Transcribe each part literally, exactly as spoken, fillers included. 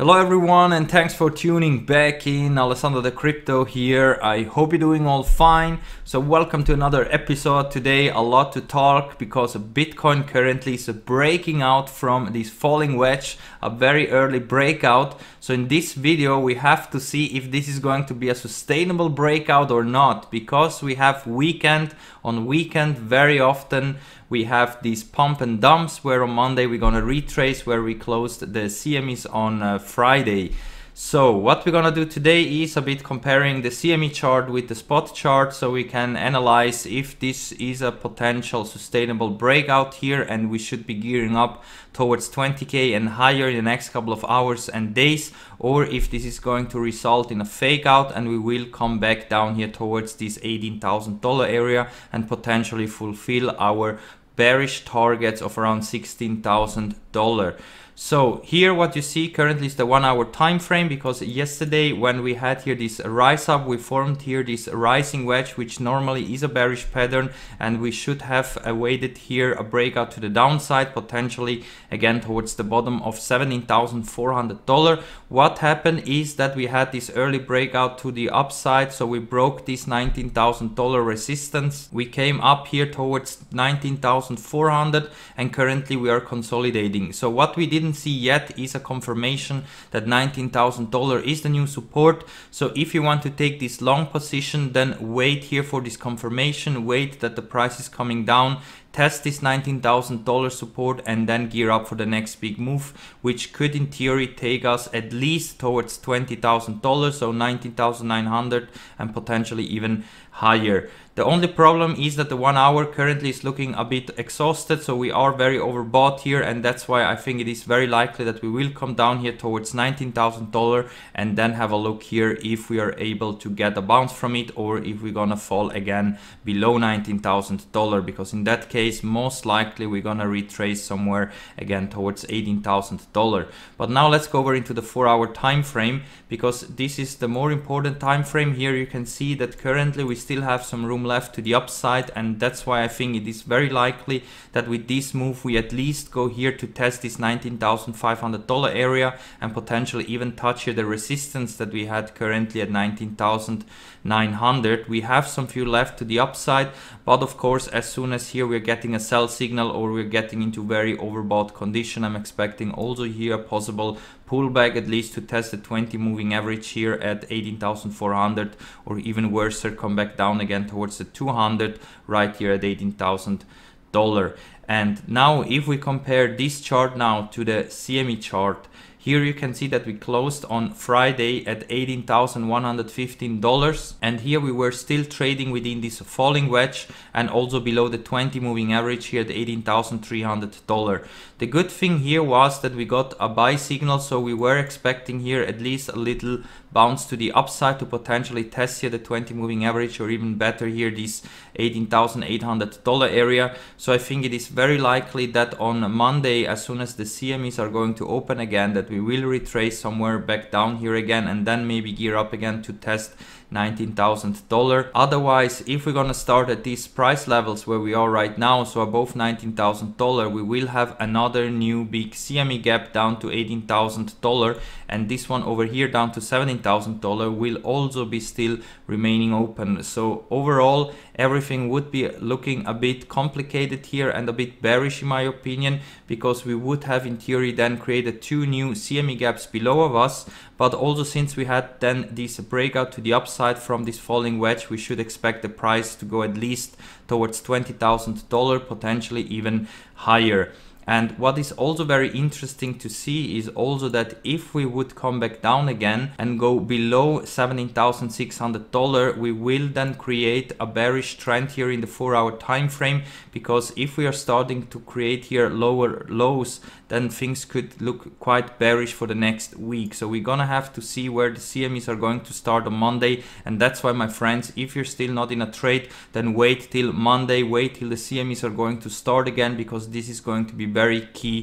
Hello everyone, and thanks for tuning back in. Alessandro De Crypto here. I hope you're doing all fine. So welcome to another episode. Today a lot to talk because Bitcoin currently is breaking out from this falling wedge, a very early breakout. So in this video we have to see if this is going to be a sustainable breakout or not, because we have weekend on weekend. Very often we have these pump and dumps where on Monday we're gonna retrace where we closed the C M Es on uh, Friday. So what we're gonna do today is a bit comparing the C M E chart with the spot chart, so we can analyze if this is a potential sustainable breakout here and we should be gearing up towards twenty K and higher in the next couple of hours and days, or if this is going to result in a fake out and we will come back down here towards this eighteen thousand dollar area and potentially fulfill our bearish targets of around sixteen thousand dollars. So here what you see currently is the one hour time frame, because yesterday when we had here this rise up, we formed here this rising wedge, which normally is a bearish pattern, and we should have awaited here a breakout to the downside, potentially again towards the bottom of seventeen thousand four hundred dollars. What happened is that we had this early breakout to the upside, so we broke this nineteen thousand dollar resistance. We came up here towards nineteen thousand four hundred dollars and currently we are consolidating. So what we didn't see yet is a confirmation that nineteen thousand dollars is the new support. So if you want to take this long position, then wait here for this confirmation, wait that the price is coming down, test this nineteen thousand dollar support and then gear up for the next big move, which could in theory take us at least towards twenty thousand dollars, so nineteen thousand nine hundred dollars and potentially even higher. The only problem is that the one hour currently is looking a bit exhausted, so we are very overbought here, and that's why I think it is very likely that we will come down here towards nineteen thousand dollars and then have a look here if we are able to get a bounce from it or if we're gonna fall again below nineteen thousand dollars, because in that case most likely we're gonna retrace somewhere again towards eighteen thousand dollars. But now let's go over into the four hour time frame, because this is the more important time frame. Here you can see that currently we still have some room left to the upside, and that's why I think it is very likely that with this move we at least go here to test this nineteen thousand five hundred dollar area and potentially even touch here the resistance that we had currently at nineteen thousand nine hundred. We have some few left to the upside, but of course as soon as here we're getting a sell signal or we're getting into very overbought condition, I'm expecting also here a possible pullback, at least to test the twenty moving average here at eighteen thousand four hundred, or even worse, come back down again towards the two hundred right here at eighteen thousand dollars. And now if we compare this chart now to the C M E chart, here you can see that we closed on Friday at eighteen thousand one hundred fifteen dollars, and here we were still trading within this falling wedge and also below the twenty moving average here at eighteen thousand three hundred dollars. The good thing here was that we got a buy signal, so we were expecting here at least a little bounce to the upside to potentially test here the twenty moving average, or even better here this eighteen thousand eight hundred dollar area. So I think it is very likely that on Monday, as soon as the C M Es are going to open again, that we will retrace somewhere back down here again and then maybe gear up again to test nineteen thousand dollars. Otherwise, if we're gonna start at these price levels where we are right now, so above nineteen thousand dollars, we will have another new big C M E gap down to eighteen thousand dollars, and this one over here down to seventeen thousand dollars will also be still remaining open. So overall, everything would be looking a bit complicated here and a bit bearish in my opinion, because we would have in theory then created two new C M E gaps below of us, but also since we had then this breakout to the upside from this falling wedge, we should expect the price to go at least towards twenty thousand dollars, potentially even higher. And what is also very interesting to see is also that if we would come back down again and go below seventeen thousand six hundred dollars, we will then create a bearish trend here in the four hour time frame, because if we are starting to create here lower lows, then things could look quite bearish for the next week. So we're gonna have to see where the C M Es are going to start on Monday, and that's why, my friends, if you're still not in a trade, then wait till Monday, wait till the C M Es are going to start again, because this is going to be very key,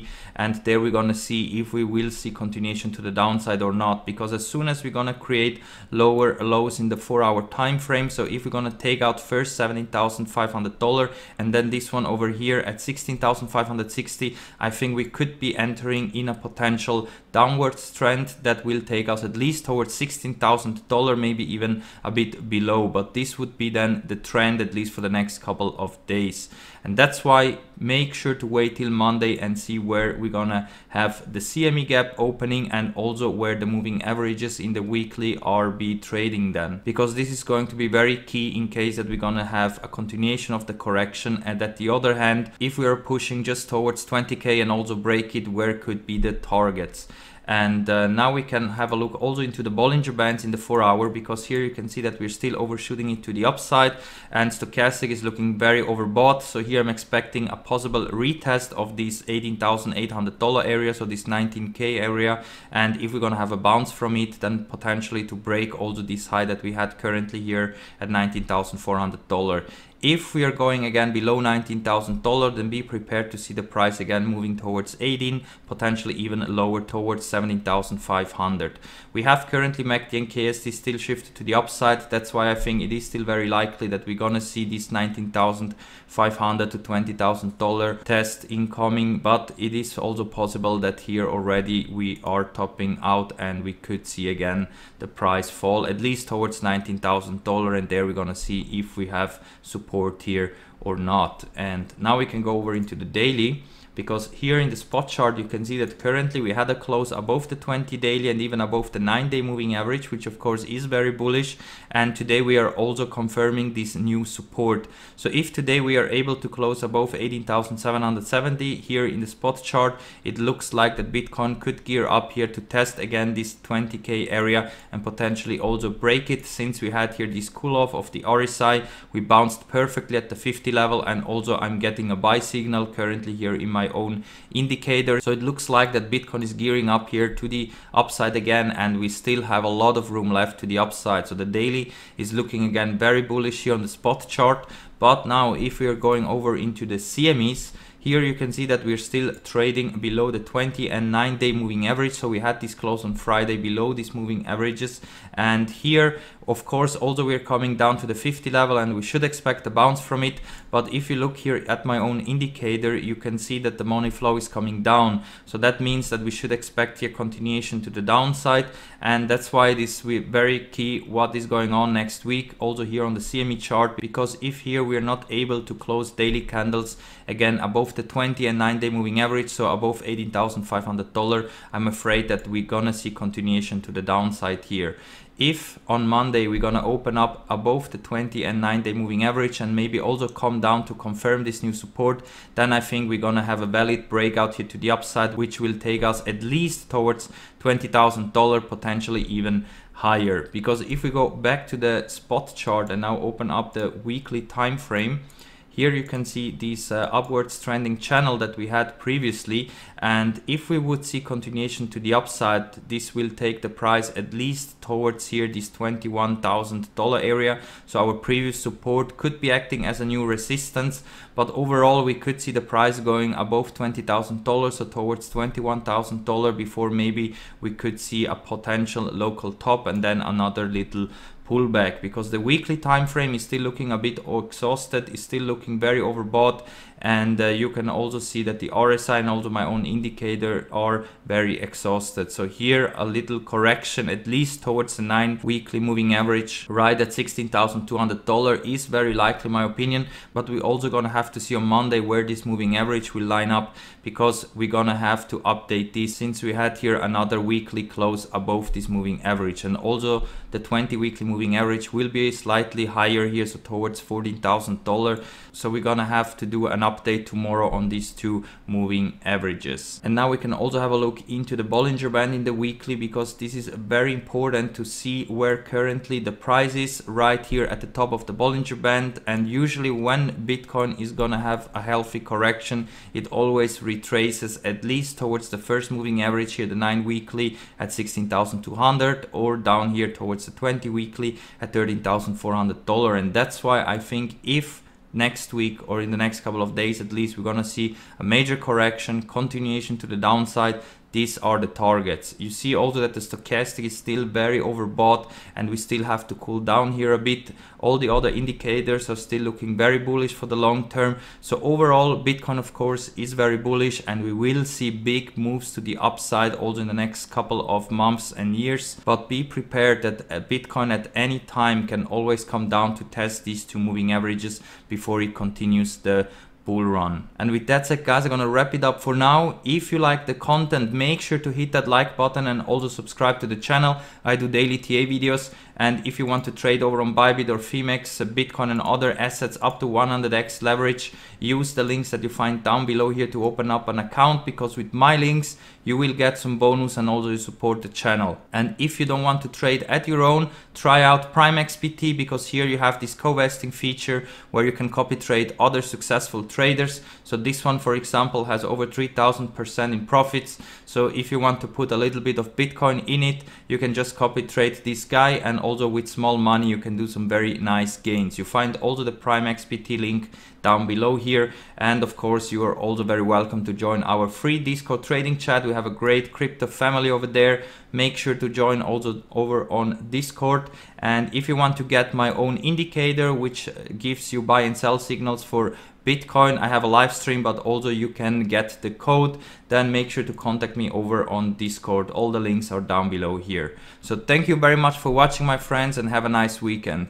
and there we're gonna see if we will see continuation to the downside or not, because as soon as we're gonna create lower lows in the four hour time frame, so if we're gonna take out first seventeen thousand five hundred dollars and then this one over here at sixteen thousand five hundred sixty, I think we could be entering in a potential downwards trend that will take us at least towards sixteen thousand dollars, maybe even a bit below, but this would be then the trend at least for the next couple of days. And that's why make sure to wait till Monday and see where we're gonna have the C M E gap opening and also where the moving averages in the weekly R B trading then, because this is going to be very key in case that we're gonna have a continuation of the correction. And at the other hand, if we are pushing just towards twenty K and also break it, where could be the targets? And uh, now we can have a look also into the Bollinger Bands in the four hour, because here you can see that we're still overshooting it to the upside and stochastic is looking very overbought. So here I'm expecting a possible retest of this eighteen thousand eight hundred dollars area, so this nineteen K area, and if we're gonna have a bounce from it, then potentially to break also this high that we had currently here at nineteen thousand four hundred dollars. If we are going again below nineteen thousand dollars, then be prepared to see the price again moving towards eighteen, potentially even lower towards seventeen thousand five hundred dollars. We have currently M A C D and K S D still shifted to the upside. That's why I think it is still very likely that we're gonna see this nineteen thousand five hundred dollars to twenty thousand dollars test incoming, but it is also possible that here already we are topping out and we could see again the price fall at least towards nineteen thousand dollars, and there we're gonna see if we have support here or not. And now we can go over into the daily, because here in the spot chart you can see that currently we had a close above the twenty daily and even above the nine day moving average, which of course is very bullish, and today we are also confirming this new support. So if today we are able to close above eighteen thousand seven hundred seventy here in the spot chart, it looks like that Bitcoin could gear up here to test again this twenty K area and potentially also break it, since we had here this cool off of the R S I. We bounced perfectly at the fifty level, and also I'm getting a buy signal currently here in my own indicator. So it looks like that Bitcoin is gearing up here to the upside again, and we still have a lot of room left to the upside. So the daily is looking again very bullish here on the spot chart. But now if we are going over into the C M Es, here you can see that we're still trading below the twenty and nine day moving average. So we had this close on Friday below these moving averages. And here, of course, also we're coming down to the fifty level and we should expect a bounce from it. But if you look here at my own indicator, you can see that the money flow is coming down. So that means that we should expect here continuation to the downside. And that's why it is very key what is going on next week, also here on the C M E chart, because if here we are not able to close daily candles again above the twenty and nine day moving average, so above eighteen thousand five hundred dollars, I'm afraid that we're gonna see continuation to the downside here. If on Monday we're gonna open up above the twenty and nine day moving average and maybe also come down to confirm this new support, then I think we're gonna have a valid breakout here to the upside, which will take us at least towards twenty thousand dollars, potentially even higher. Because if we go back to the spot chart and now open up the weekly time frame, here you can see this uh, upwards trending channel that we had previously, and if we would see continuation to the upside, this will take the price at least towards here this twenty-one thousand dollars area. So our previous support could be acting as a new resistance, but overall we could see the price going above twenty thousand dollars, so towards twenty-one thousand dollars, before maybe we could see a potential local top and then another little pullback, because the weekly time frame is still looking a bit exhausted, is still looking very overbought, and uh, you can also see that the R S I and also my own indicator are very exhausted. So here a little correction at least towards the nine weekly moving average right at sixteen thousand two hundred dollars is very likely, in my opinion, but we also gonna have to see on Monday where this moving average will line up, because we're gonna have to update this, since we had here another weekly close above this moving average, and also the twenty weekly moving moving average will be slightly higher here, so towards fourteen thousand dollars. So we're gonna have to do an update tomorrow on these two moving averages. And now we can also have a look into the Bollinger Band in the weekly, because this is very important to see where currently the price is right here at the top of the Bollinger Band. And usually when Bitcoin is gonna have a healthy correction, it always retraces at least towards the first moving average here, the nine weekly at sixteen thousand two hundred, or down here towards the twenty weekly at thirteen thousand four hundred dollars. And that's why I think if next week or in the next couple of days at least, we're gonna see a major correction, continuation to the downside. These are the targets. You see also that the stochastic is still very overbought and we still have to cool down here a bit. All the other indicators are still looking very bullish for the long term. So overall, Bitcoin, of course, is very bullish and we will see big moves to the upside also in the next couple of months and years. But be prepared that Bitcoin at any time can always come down to test these two moving averages before it continues the bull run. And with that said, guys, I'm gonna wrap it up for now. If you like the content, make sure to hit that like button and also subscribe to the channel. I do daily T A videos, and if you want to trade over on Bybit or Phemex, Bitcoin and other assets up to one hundred X leverage, use the links that you find down below here to open up an account, because with my links you will get some bonus and also you support the channel. And if you don't want to trade at your own, try out PrimeXBT, because here you have this co-vesting feature where you can copy trade other successful traders traders. So this one, for example, has over three thousand percent in profits. So if you want to put a little bit of Bitcoin in it, you can just copy trade this guy, and also with small money you can do some very nice gains. You find also the PrimeXBT link down below here, and of course you are also very welcome to join our free Discord trading chat. We have a great crypto family over there. Make sure to join also over on Discord. And if you want to get my own indicator which gives you buy and sell signals for Bitcoin, I have a live stream, but also you can get the code. Then make sure to contact me over on Discord. All the links are down below here. So thank you very much for watching, my friends, and have a nice weekend.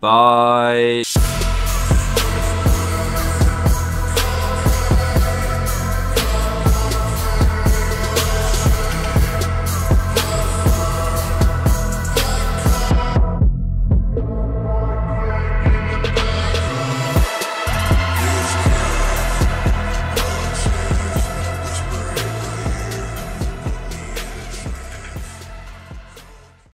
Bye.